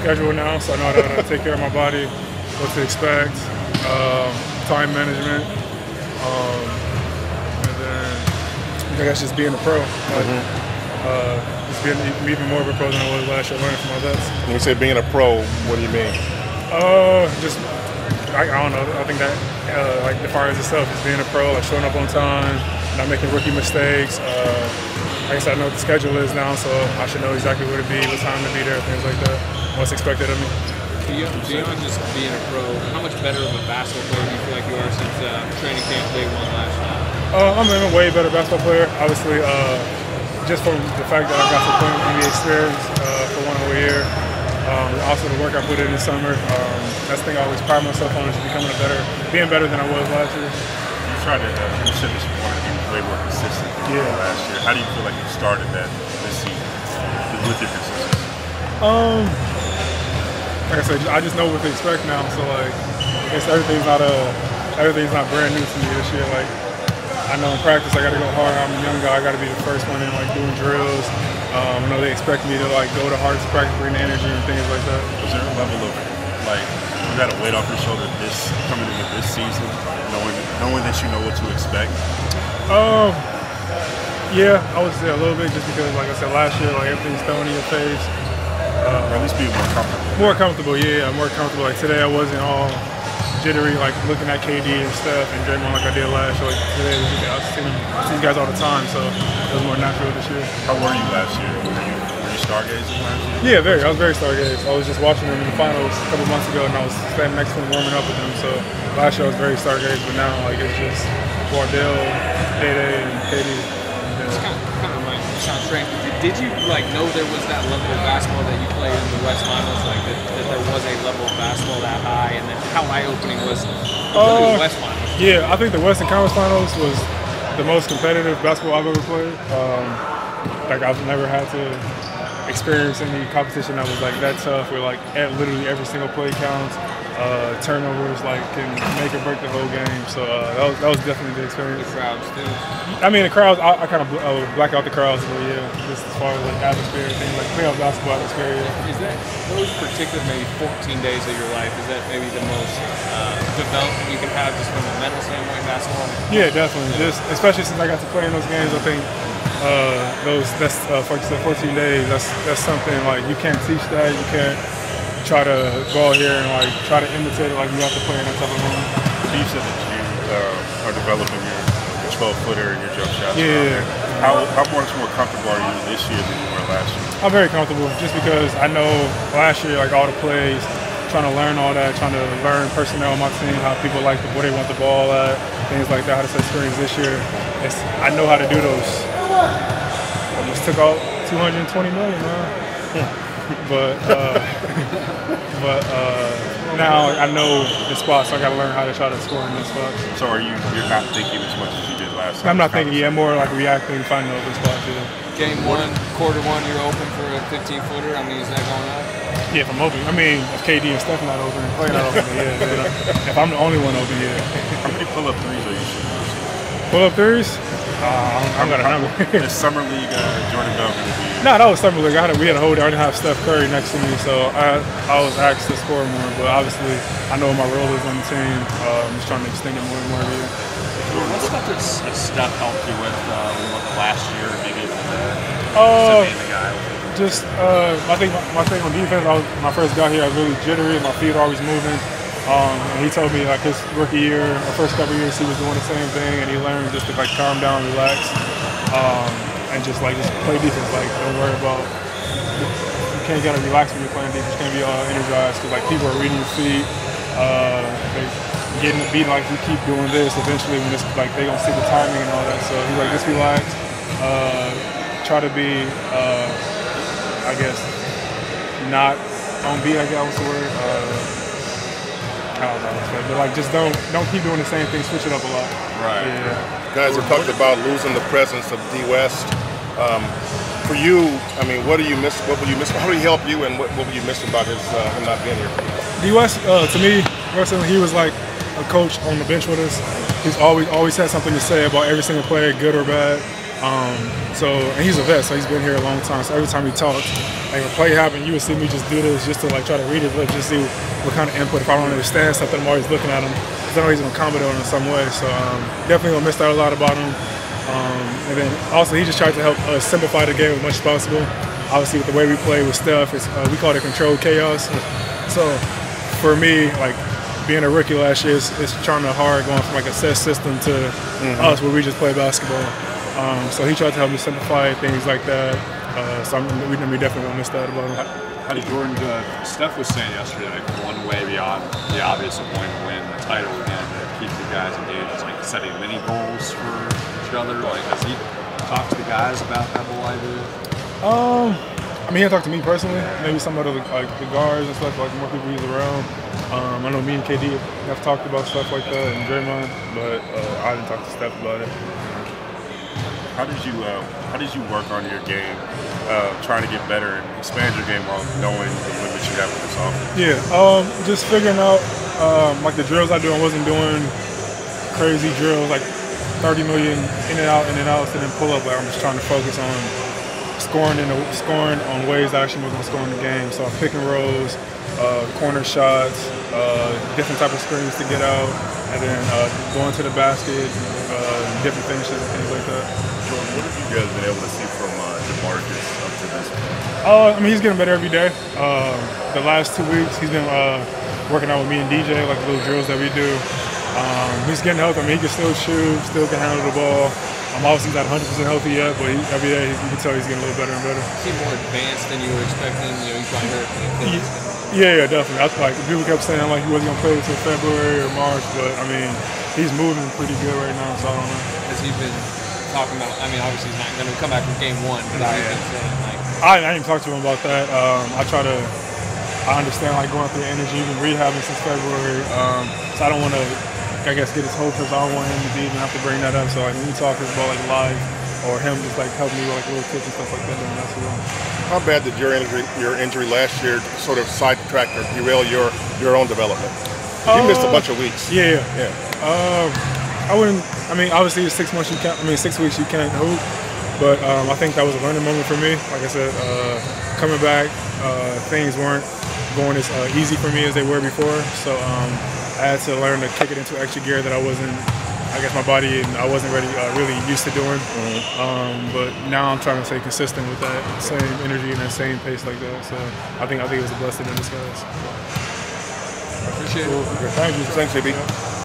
schedule now, so I know how to take care of my body, what to expect, time management, and then I guess just being a pro. Like, just being even more of a pro than I was last year, learning from my vets. When you say being a pro, what do you mean? Just, I don't know, I think that like defines itself as being a pro, like showing up on time, not making rookie mistakes. I guess I know what the schedule is now, so I should know exactly where to be, what time to be there, things like that, what's expected of me. Beyond just being a pro, how much better of a basketball player do you feel like you are since training camp day one last night? I'm a way better basketball player, obviously, just from the fact that I got to play NBA experience for one whole year. Also the work I put in the summer, that's the thing I always pride myself on, is being better than I was last year. You started the shift this morning. Way more consistent than last year. How do you feel like you started that this season with your consistency? Like I said, I just know what to expect now. So like, I guess everything's not brand new to me this year. Like, I know in practice I got to go hard. I'm a young guy. I got to be the first one in like doing drills. I know they expect me to like go to hardest practice, bring the energy and things like that. Is there a level of like you got a weight off your shoulder this coming into this season, knowing that you know what to expect? Yeah, I would say a little bit, just because, like I said, last year, like everything's thrown in your face. Or at least be more comfortable. More comfortable, yeah, more comfortable. Like today, I wasn't all jittery, like looking at KD and Steph and Draymond like I did last year. Like today, I see these guys all the time, so it was more natural this year. How were you last year? Were you stargazing last year? Yeah, very. I was very stargazed. I was just watching them in the finals a couple months ago, and I was standing next to them warming up with them. So last year I was very stargazed, but now like it's just Wardell, Day, and KD. It's kind of like sounds strange. Did you like know there was that level of basketball that you played in the West Finals? Like that there was a level of basketball that high, and then how eye-opening was the West Finals? Yeah, I think the Western Conference Finals was the most competitive basketball I've ever played. Like I've never had to experience any competition that was like that tough, where like literally every single play counts. Turnovers like can make or break the whole game, so that was definitely the experience. The crowds too. I mean, the crowds. I kind of black out the crowds, but yeah, just as far as like atmosphere and things, like playoff basketball atmosphere. Yeah. Is that those particular maybe 14 days of your life? Is that maybe the most development you can have just from a mental standpoint, basketball? Yeah, definitely. Yeah. Just especially since I got to play in those games, I think that's 14 days. That's something like you can't teach that. You can't try to go out here and like try to imitate it, like you have to play in that type of moment. So you said that you are developing your 12-footer and your jump shots. Yeah. How much more comfortable are you this year than you were last year? I'm very comfortable, just because I know last year like all the plays, trying to learn all that, trying to learn personnel on my team, how people like where they want the ball at, things like that. How to set screens this year, I know how to do those. I just took out $220 million, man. But now I know the spot, so I got to learn how to try to score in this spot. So you're not thinking as much as you did last time? I'm not thinking, yeah, more like reacting, finding open spots. Yeah. Game one, quarter one, you're open for a 15-footer. I mean, is that going up? Yeah, if I'm open. I mean, if KD and Steph not open, and Clay not open, yeah. If I'm the only one open, yeah. How many pull-up threes are you shooting? Pull-up threes? I'm gonna remember. Is Summer League Jordan Bell going to be? No, that was Summer League. I already have Steph Curry next to me, so I was asked to score more. But obviously, I know what my role is on the team. I'm just trying to extend it more and more here. What stuff does Steph help you with the last year, maybe even the guy? Just I think my thing on defense. When I first got here, I was really jittery. My feet are always moving. And he told me like his rookie year, or first couple years, he was doing the same thing, and he learned just to like calm down, relax, and just play defense. Like don't worry about, you can't gotta relax when you're playing defense. You can't be all energized because like people are reading your feet, getting the beat. Like you keep doing this, eventually when it's like they gonna see the timing and all that. So he's like, just relax, try to be, I guess, not on beat. I guess was the word. But like, just don't keep doing the same thing. Switch it up a lot. Right. Yeah. Guys, we talked about losing the presence of D West. For you, I mean, what do you miss? What will you miss? How do he help you? And what will you miss about his him not being here? D West, to me, personally, he was like a coach on the bench with us. He's always had something to say about every single player, good or bad. And he's a vet, so he's been here a long time. So every time he talked, like a play happened, you would see me just do this just to like try to read his lips, just see what kind of input. If I don't understand something, I'm always looking at him. I know he's gonna comment on it in some way. So definitely gonna miss out a lot about him. And then also he just tried to help us simplify the game as much as possible. Obviously with the way we play with Steph, it's, we call it controlled chaos. So for me, like being a rookie last year, it's trying to hard going from like a set system to us where we just play basketball. So he tried to help me simplify things like that. So we definitely gonna miss that about him. How did Jordan do? Steph was saying yesterday, one way beyond the obvious of wanting to win the title and to keep the guys engaged, it's like setting mini goals for each other. Like, has he talked to the guys about that whole idea? I mean, he didn't talk to me personally. Maybe some of the, like, the guards and stuff, like more people he's around. I know me and KD have talked about stuff like that and Draymond, but I didn't talk to Steph about it. How did you work on your game, trying to get better and expand your game while knowing the limits you have with this offense? Yeah, just figuring out like the drills I do. I wasn't doing crazy drills like 30 million in and out, and then pull up. Like I'm just trying to focus on scoring on ways I actually was gonna score in the game. So pick and rolls, corner shots, different type of screens to get out, and then going to the basket, different finishes and things like that. What have you guys been able to see from DeMarcus up to this point? I mean, he's getting better every day. The last 2 weeks, he's been working out with me and DJ, like the little drills that we do. He's getting healthy. I mean, he can still shoot, still can handle the ball. Obviously, he's not 100% healthy yet, but he, every day you can tell he's getting a little better and better. Is he more advanced than you were expecting? You know, you probably heard from him. Yeah, definitely. I was like, people kept saying like he wasn't going to play until February or March, but I mean, he's moving pretty good right now, so I don't know. Has he been talking about, I mean, obviously he's not going to come back from game one. But I didn't talk to him about that. I understand like going through energy, even rehabbing since February. So I don't want to, I guess, get his hope because I don't want him to even have to bring that up. So like when we talk about like live or him just like helping me with like little tips and stuff like that, then that's what. How bad did your injury last year sort of sidetrack or derail your own development? You missed a bunch of weeks. Yeah. I mean, obviously, it's 6 months. 6 weeks you can't hoop, but I think that was a learning moment for me. Like I said, coming back, things weren't going as easy for me as they were before. So I had to learn to kick it into extra gear that I wasn't. I guess my body and I wasn't really used to doing. But now I'm trying to stay consistent with that same energy and that same pace like that. So I think it was a blessing in disguise. Appreciate it. Thank you, JB.